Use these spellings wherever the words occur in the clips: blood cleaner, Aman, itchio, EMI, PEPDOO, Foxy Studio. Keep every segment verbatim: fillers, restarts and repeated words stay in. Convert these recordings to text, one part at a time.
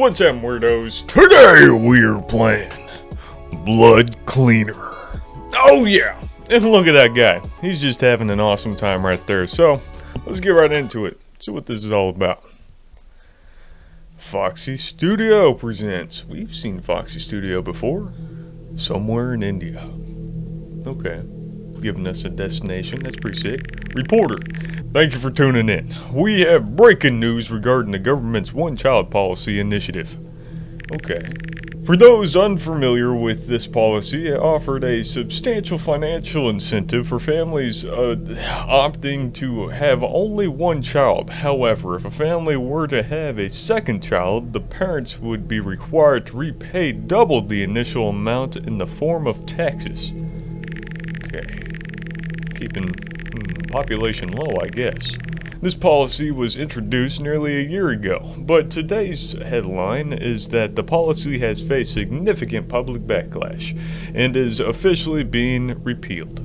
What's up, weirdos? Today we're playing Blood Cleaner. Oh yeah, and look at that guy. He's just having an awesome time right there. So let's get right into it. See what this is all about. Foxy Studio presents. We've seen Foxy Studio before. Somewhere in India. Okay. Giving us a destination. That's pretty sick. Reporter, thank you for tuning in. We have breaking news regarding the government's one-child policy initiative. Okay. For those unfamiliar with this policy, it offered a substantial financial incentive for families uh, opting to have only one child. However, if a family were to have a second child, the parents would be required to repay double the initial amount in the form of taxes. Okay. Keeping mm, population low, I guess. This policy was introduced nearly a year ago, but today's headline is that the policy has faced significant public backlash and is officially being repealed.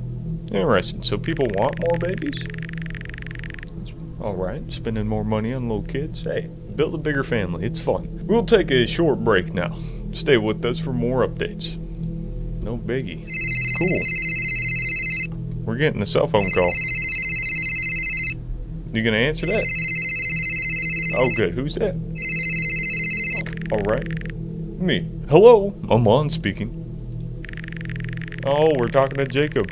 Interesting, so people want more babies? Alright, spending more money on little kids. Hey, build a bigger family, it's fun. We'll take a short break now. Stay with us for more updates. No biggie. Cool. We're getting a cell phone call. You gonna answer that? Oh good, who's that? Alright. Me. Hello, Aman speaking. Oh, we're talking to Jacob.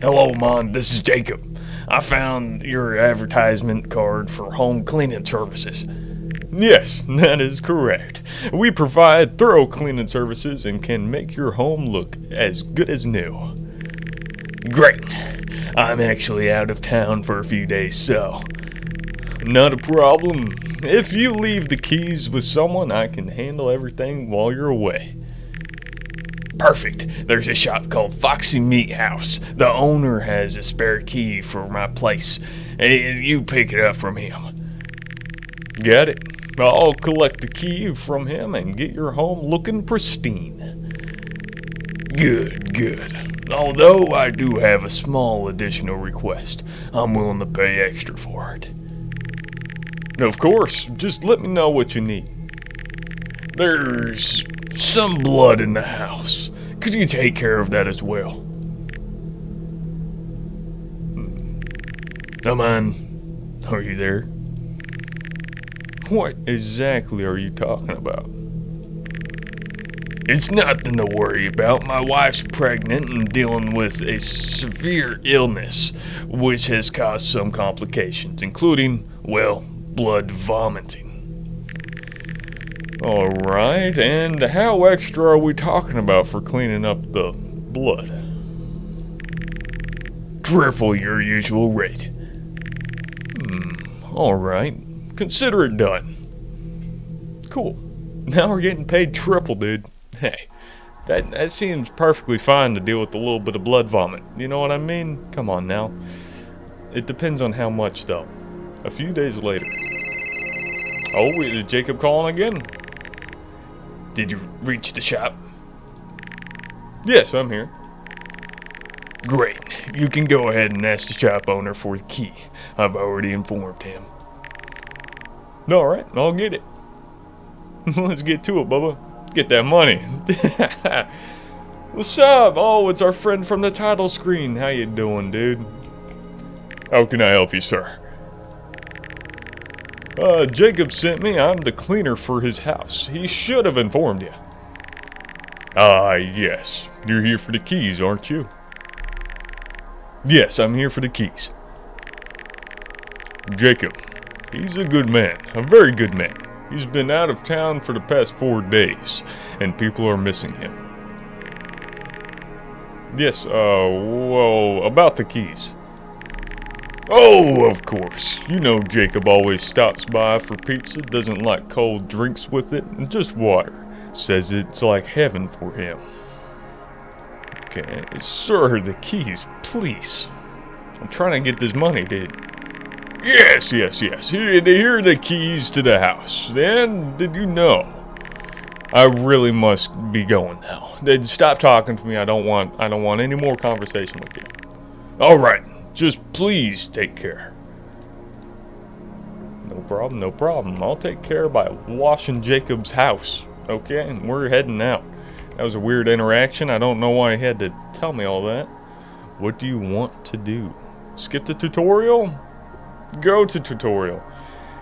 Hello Aman, this is Jacob. I found your advertisement card for home cleaning services. Yes, that is correct. We provide thorough cleaning services and can make your home look as good as new. Great. I'm actually out of town for a few days, so not a problem. If you leave the keys with someone, I can handle everything while you're away. Perfect. There's a shop called Foxy Meat House. The owner has a spare key for my place. You pick it up from him. Got it. I'll collect the key from him and get your home looking pristine. Good, good. Although I do have a small additional request, I'm willing to pay extra for it. Of course, just let me know what you need. There's some blood in the house. Could you take care of that as well? Hmm. Aman, are you there? What exactly are you talking about? It's nothing to worry about. My wife's pregnant and dealing with a severe illness, which has caused some complications, including, well, blood vomiting. Alright, and how extra are we talking about for cleaning up the blood? Triple your usual rate. Hmm, alright. Consider it done. Cool. Now we're getting paid triple, dude. Hey, that, that seems perfectly fine to deal with a little bit of blood vomit. You know what I mean? Come on now. It depends on how much, though. A few days later. Oh, is Jacob calling again? Did you reach the shop? Yes, I'm here. Great. You can go ahead and ask the shop owner for the key. I've already informed him. Alright, I'll get it. Let's get to it, Bubba. Get that money. What's up? Oh, it's our friend from the title screen. How you doing, dude? How can I help you, sir? Uh, Jacob sent me. I'm the cleaner for his house. He should have informed you. Ah, uh, yes. You're here for the keys, aren't you? Yes, I'm here for the keys. Jacob, he's a good man. A very good man. He's been out of town for the past four days, and people are missing him. Yes, uh, whoa, about the keys. Oh, of course. You know Jacob always stops by for pizza, doesn't like cold drinks with it, and just water. Says it's like heaven for him. Okay, sir, the keys, please. I'm trying to get this money, dude. Yes, yes, yes. Here are the keys to the house. And did you know? I really must be going now. Stop talking to me. I don't want. I don't want any more conversation with you. All right. Just please take care. No problem, no problem. I'll take care by washing Jacob's house. Okay, and we're heading out. That was a weird interaction. I don't know why he had to tell me all that. What do you want to do? Skip the tutorial? Go to tutorial.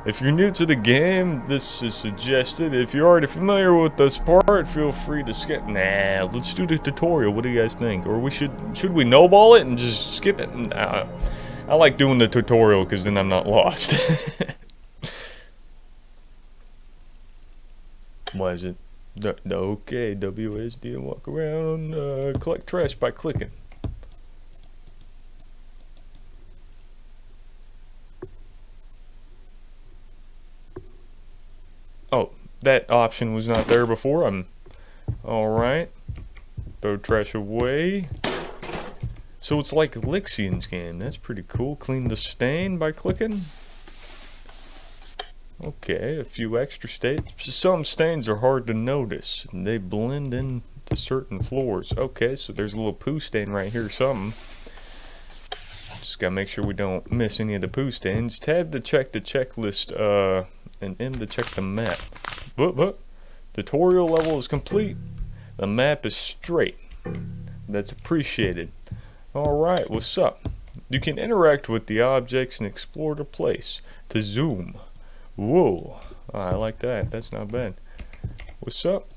If you're new to the game, this is suggested. If you're already familiar with this part, feel free to skip. Nah, let's do the tutorial. What do you guys think? Or we should should we no ball it and just skip it? Nah, I like doing the tutorial because then I'm not lost. Why is it? Okay, W S D and walk around, uh, collect trash by clicking. Oh, that option was not there before. I'm alright. Throw trash away. So it's like Lixian's game. That's pretty cool. Clean the stain by clicking. Okay, a few extra stains. Some stains are hard to notice. They blend into certain floors. Okay, so there's a little poo stain right here, something. Just gotta make sure we don't miss any of the poo stains. Tab to check the checklist, uh... and M to check the map. But, but, tutorial level is complete. The map is straight. That's appreciated. Alright, what's up? You can interact with the objects and explore the place. To zoom. Whoa. Oh, I like that. That's not bad. What's up?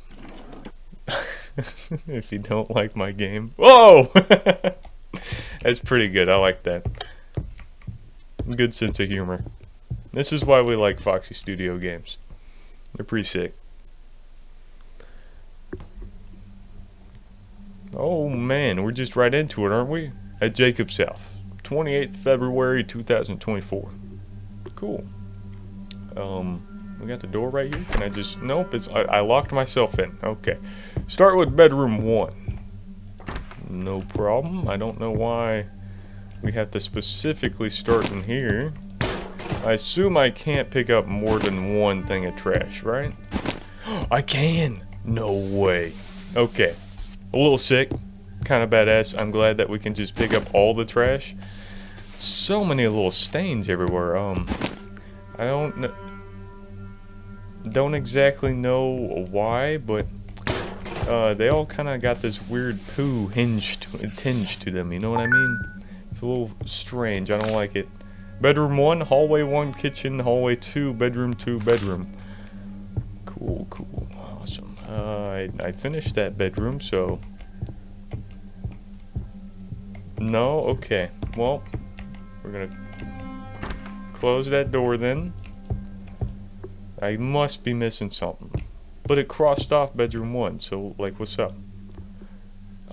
If you don't like my game. Whoa! That's pretty good. I like that. Good sense of humor. This is why we like Foxy Studio games. They're pretty sick. Oh man, we're just right into it, aren't we? At Jacob's house, twenty-eighth February two thousand twenty-four. Cool. Um, we got the door right here. Can I just? Nope. It's I, I locked myself in. Okay. Start with bedroom one. No problem. I don't know why we have to specifically start in here. I assume I can't pick up more than one thing of trash, right? I can! No way. Okay. A little sick. Kind of badass. I'm glad that we can just pick up all the trash. So many little stains everywhere. Um, I don't know. Don't exactly know why, but uh, they all kind of got this weird poo hinge to, tinge to them. You know what I mean? It's a little strange. I don't like it. Bedroom one, hallway one, kitchen, hallway two, bedroom two, bedroom. Cool, cool, awesome. Uh, I, I finished that bedroom, so... No? Okay. Well, we're gonna close that door then. I must be missing something. But it crossed off bedroom one, so, like, what's up?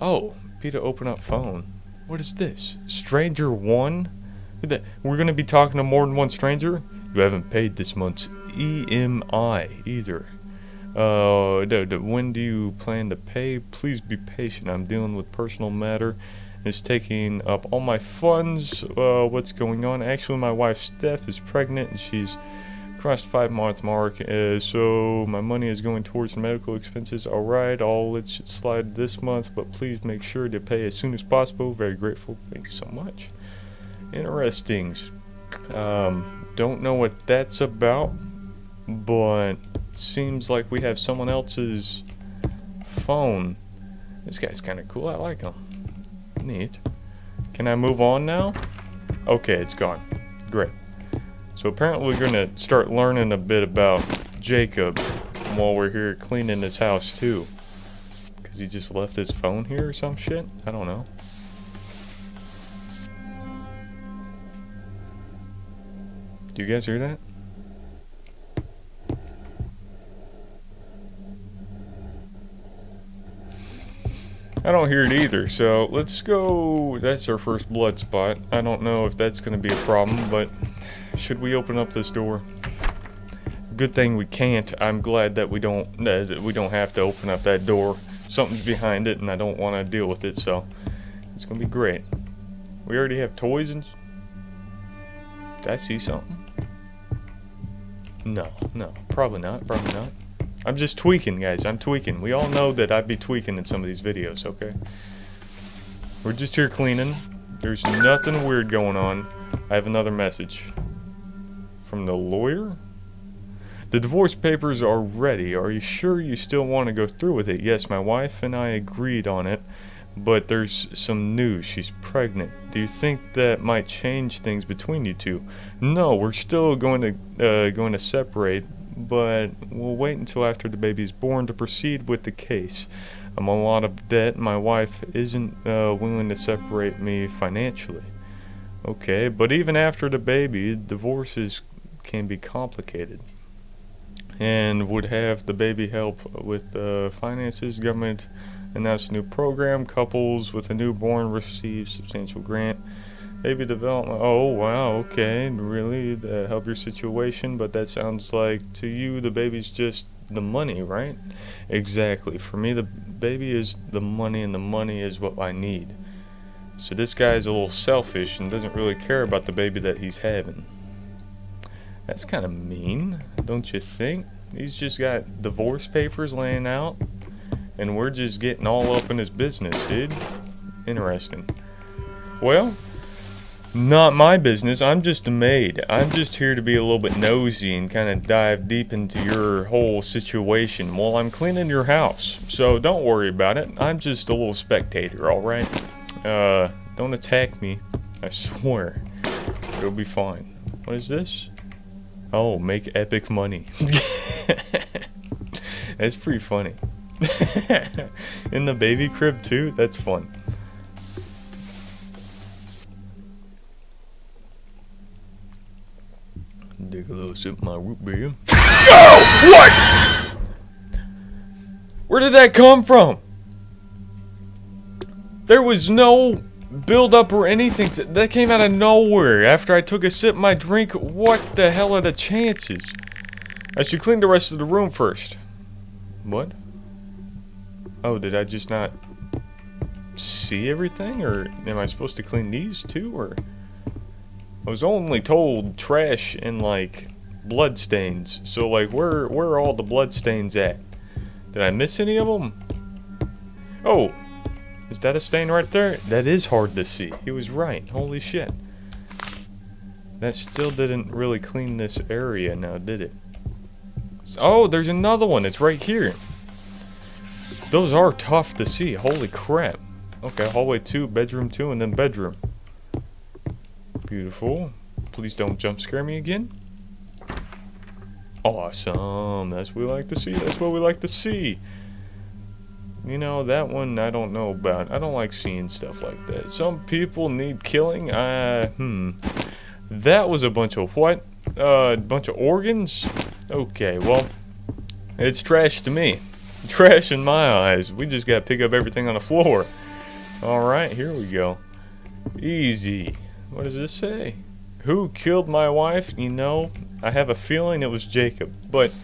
Oh, Peter, open up phone. What is this? Stranger one? We're going to be talking to more than one stranger? You haven't paid this month's E M I either. Uh, when do you plan to pay? Please be patient. I'm dealing with personal matter. It's taking up all my funds. Uh, what's going on? Actually, my wife, Steph, is pregnant and she's crossed five-month mark. Uh, so my money is going towards medical expenses. All right, I'll let it slide this month, but please make sure to pay as soon as possible. Very grateful. Thank you so much. Interesting. Um, don't know what that's about, but seems like we have someone else's phone. This guy's kind of cool. I like him. Neat. Can I move on now? Okay, it's gone. Great. So apparently we're going to start learning a bit about Jacob while we're here cleaning his house too. Because he just left his phone here or some shit? I don't know. Do you guys hear that? I don't hear it either, so let's go. That's our first blood spot. I don't know if that's going to be a problem, but should we open up this door? Good thing we can't. I'm glad that we don't that we don't have to open up that door. Something's behind it, and I don't want to deal with it, so it's going to be great. We already have toys and... Did I see something? No, no, probably not, probably not. I'm just tweaking, guys, I'm tweaking. We all know that I'd be tweaking in some of these videos, okay? We're just here cleaning. There's nothing weird going on. I have another message. from the lawyer? The divorce papers are ready. Are you sure you still want to go through with it? Yes, my wife and I agreed on it, but there's some news. She's pregnant. Do you think that might change things between you two? No, we're still going to uh, going to separate, but we'll wait until after the baby's born to proceed with the case. I'm a lot of debt. My wife isn't uh, willing to separate me financially. Okay, but even after the baby, divorces can be complicated. And would have the baby help with uh, finances? Government announced a new program. Couples with a newborn receive substantial grant. Baby development. Oh, wow, okay. Really, to help your situation. But that sounds like to you the baby's just the money, right? Exactly. For me, the baby is the money, and the money is what I need. So this guy's a little selfish and doesn't really care about the baby that he's having. That's kind of mean, don't you think? He's just got divorce papers laying out, and we're just getting all up in his business, dude. Interesting. Well, not my business. I'm just a maid. I'm just here to be a little bit nosy and kind of dive deep into your whole situation while I'm cleaning your house. So don't worry about it. I'm just a little spectator, alright? Uh, don't attack me. I swear. It'll be fine. What is this? Oh, make epic money. That's pretty funny. In the baby crib too? That's fun. Dig a little sip of my root beer. Oh! What? Where did that come from? There was no build up or anything. To, that came out of nowhere after I took a sip of my drink. What the hell are the chances? I should clean the rest of the room first. What? Oh, did I just not see everything? Or am I supposed to clean these too? Or I was only told trash and like blood stains. So like, where where are all the blood stains at? Did I miss any of them? Oh. Is that a stain right there? That is hard to see. He was right. Holy shit. That still didn't really clean this area now, did it? Oh, there's another one. It's right here. Those are tough to see. Holy crap. Okay, hallway two, bedroom two, and then bedroom. Beautiful. Please don't jump scare me again. Awesome. That's what we like to see. That's what we like to see. You know, that one I don't know about. I don't like seeing stuff like that. Some people need killing. Uh, hmm. That was a bunch of what? A uh, bunch of organs? Okay, well, it's trash to me. Trash in my eyes. We just gotta pick up everything on the floor. Alright, here we go. Easy. What does this say? Who killed my wife? You know, I have a feeling it was Jacob, but...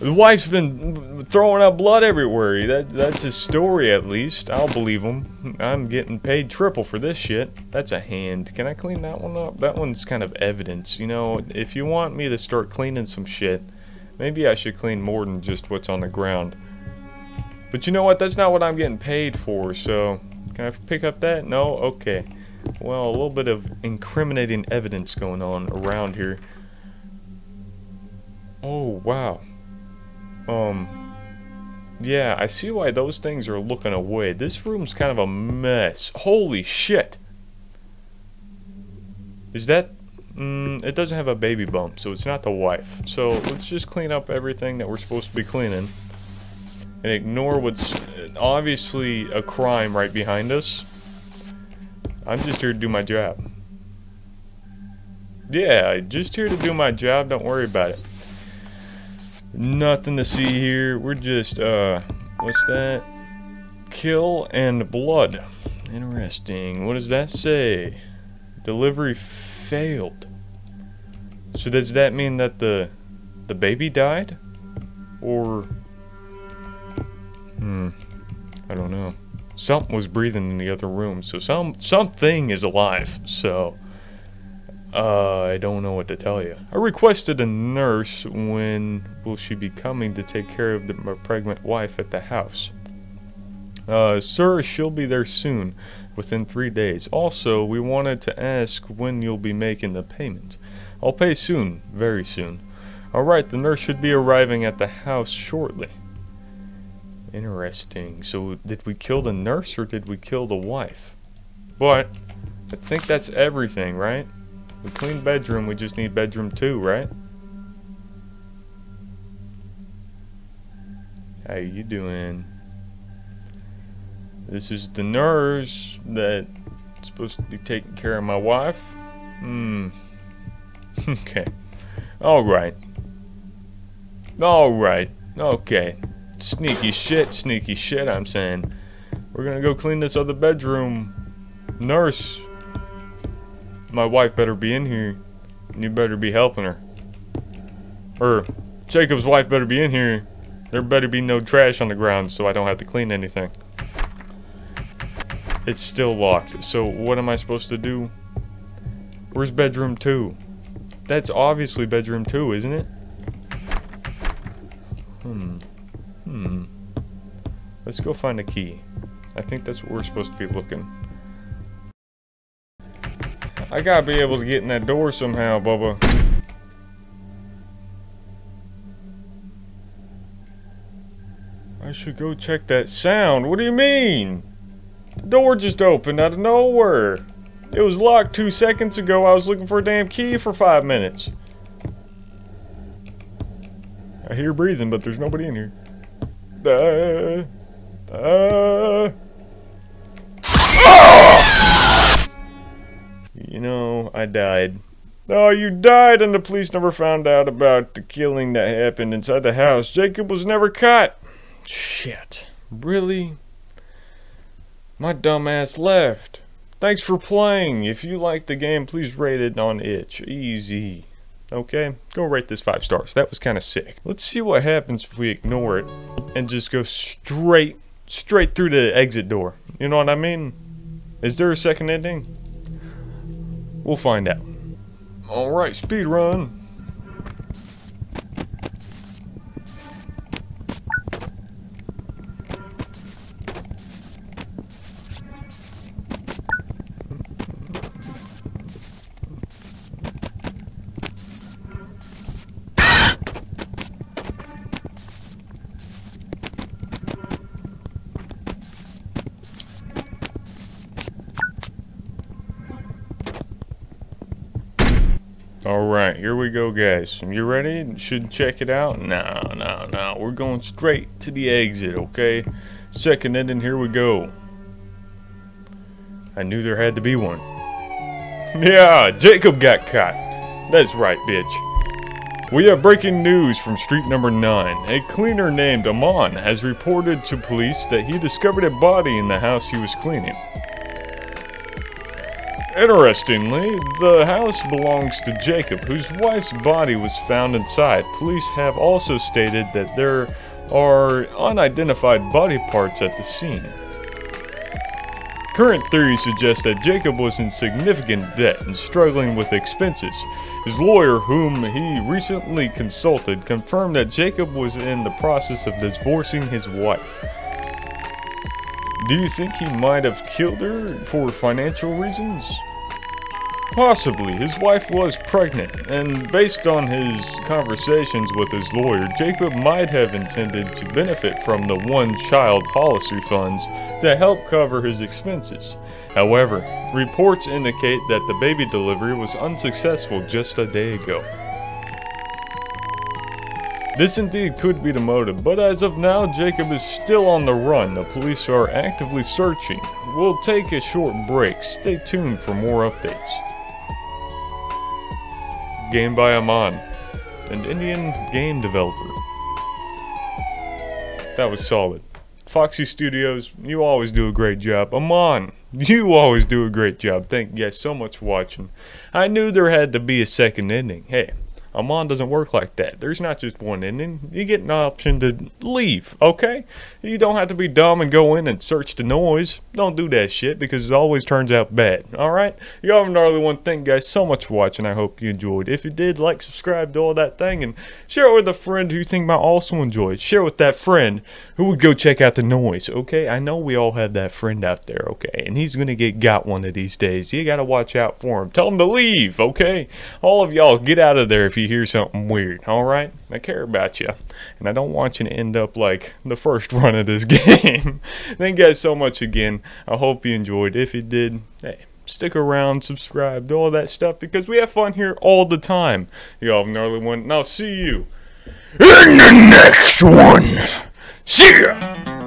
the wife's been throwing up blood everywhere. That, that's his story, at least. I'll believe him. I'm getting paid triple for this shit. That's a hand. Can I clean that one up? That one's kind of evidence. You know, if you want me to start cleaning some shit, maybe I should clean more than just what's on the ground. But you know what? That's not what I'm getting paid for, so... can I pick up that? No? Okay. Well, a little bit of incriminating evidence going on around here. Oh, wow. Um, yeah, I see why those things are looking away. This room's kind of a mess. Holy shit! Is that... Mm, it doesn't have a baby bump, so it's not the wife. So, let's just clean up everything that we're supposed to be cleaning. And ignore what's obviously a crime right behind us. I'm just here to do my job. Yeah, just here to do my job, don't worry about it. Nothing to see here. We're just, uh, what's that? Kill and blood. Interesting. What does that say? Delivery failed. So does that mean that the the baby died? Or... Hmm. I don't know. Something was breathing in the other room. So some something is alive. So... Uh, I don't know what to tell you. I requested a nurse. When will she be coming to take care of the, my pregnant wife at the house? Uh, sir, she'll be there soon, within three days. Also, we wanted to ask when you'll be making the payment. I'll pay soon, very soon. Alright, the nurse should be arriving at the house shortly. Interesting. So did we kill the nurse or did we kill the wife? But I think that's everything, right? We cleaned bedroom, we just need bedroom two, right? How you doing? This is the nurse that's supposed to be taking care of my wife. Hmm. Okay. Alright. Alright. Okay. Sneaky shit, sneaky shit, I'm saying. We're gonna go clean this other bedroom. Nurse. My wife better be in here. And you better be helping her. Or, Jacob's wife better be in here. There better be no trash on the ground so I don't have to clean anything. It's still locked. So what am I supposed to do? Where's bedroom two? That's obviously bedroom two, isn't it? Hmm. Hmm. Let's go find a key. I think that's what we're supposed to be looking. I gotta be able to get in that door somehow, Bubba. I should go check that sound. What do you mean? The door just opened out of nowhere. It was locked two seconds ago. I was looking for a damn key for five minutes. I hear breathing, but there's nobody in here. Uh, uh. You know, I died. Oh, you died, and the police never found out about the killing that happened inside the house. Jacob was never caught. Shit. Really? My dumbass left. Thanks for playing. If you like the game, please rate it on itch. Easy. Okay? Go rate this five stars. That was kind of sick. Let's see what happens if we ignore it and just go straight, straight through the exit door. You know what I mean? Is there a second ending? We'll find out. Alright, speed run. Alright, here we go, guys. You ready? Should check it out? No, no, no. We're going straight to the exit, okay? Second ending, here we go. I knew there had to be one. Yeah, Jacob got caught. That's right, bitch. We have breaking news from street number nine. A cleaner named Aman has reported to police that he discovered a body in the house he was cleaning. Interestingly, the house belongs to Jacob, whose wife's body was found inside. Police have also stated that there are unidentified body parts at the scene. Current theories suggest that Jacob was in significant debt and struggling with expenses. His lawyer, whom he recently consulted, confirmed that Jacob was in the process of divorcing his wife. Do you think he might have killed her for financial reasons? Possibly. His wife was pregnant, and based on his conversations with his lawyer, Jacob might have intended to benefit from the one-child policy funds to help cover his expenses. However, reports indicate that the baby delivery was unsuccessful just a day ago. This indeed could be the motive, but as of now, Jacob is still on the run. The police are actively searching. We'll take a short break. Stay tuned for more updates. Game by Aman, an Indian game developer. That was solid. Foxy Studios, you always do a great job. Aman, you always do a great job. Thank you guys so much for watching. I knew there had to be a second ending. Hey. Aman doesn't work like that. There's not just one ending. You get an option to leave, okay? You don't have to be dumb and go in and search the noise. Don't do that shit because it always turns out bad, alright? You all have a gnarly one. Thank you guys so much for watching. I hope you enjoyed. If you did, like, subscribe, do all that thing, and share it with a friend who you think might also enjoy it. Share with that friend who would go check out the noise, okay? I know we all have that friend out there, okay? And he's gonna get got one of these days. You gotta watch out for him. Tell him to leave, okay? All of y'all, get out of there if you hear something weird, alright? I care about you, and I don't want you to end up like the first run of this game. Thank you guys so much again. I hope you enjoyed. If you did, hey, stick around, subscribe, do all that stuff, because we have fun here all the time. You all have a gnarly one, and I'll see you in the next one. See ya!